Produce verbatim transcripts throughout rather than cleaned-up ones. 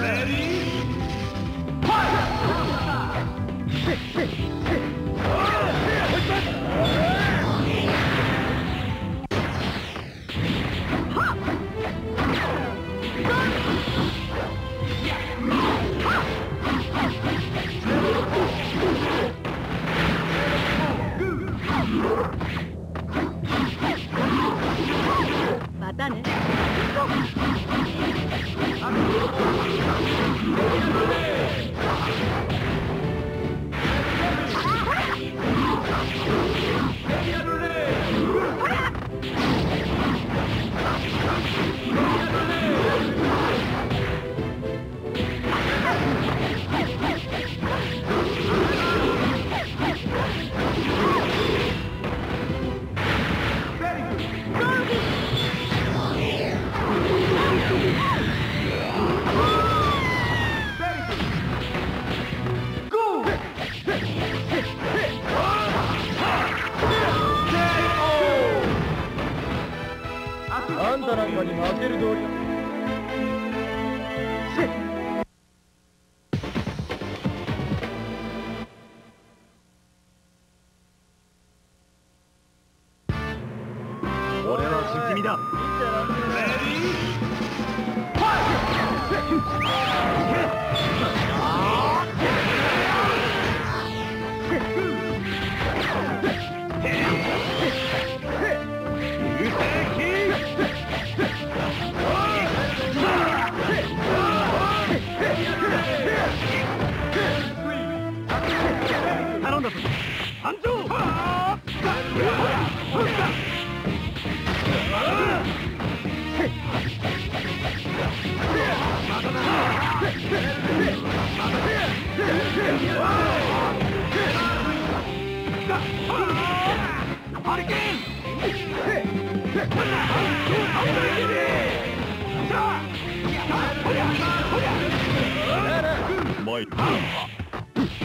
Ready? Fight!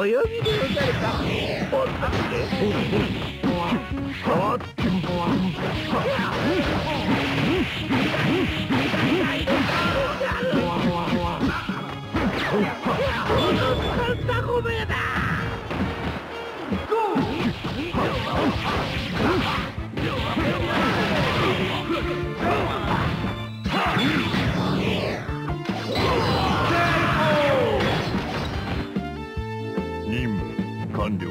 お呼びでござるか。ほらほらほら完了。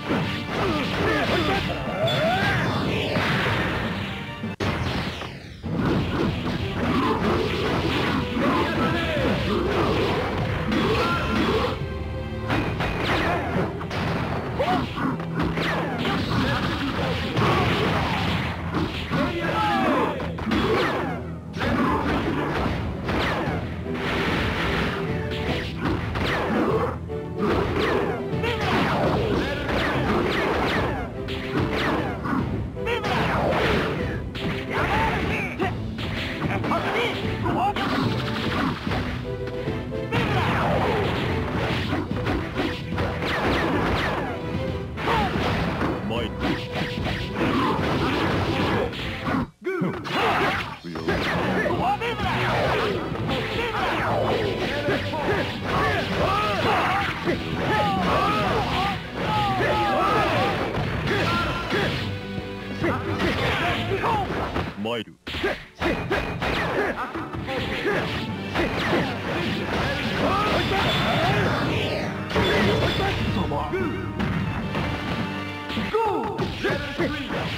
Go!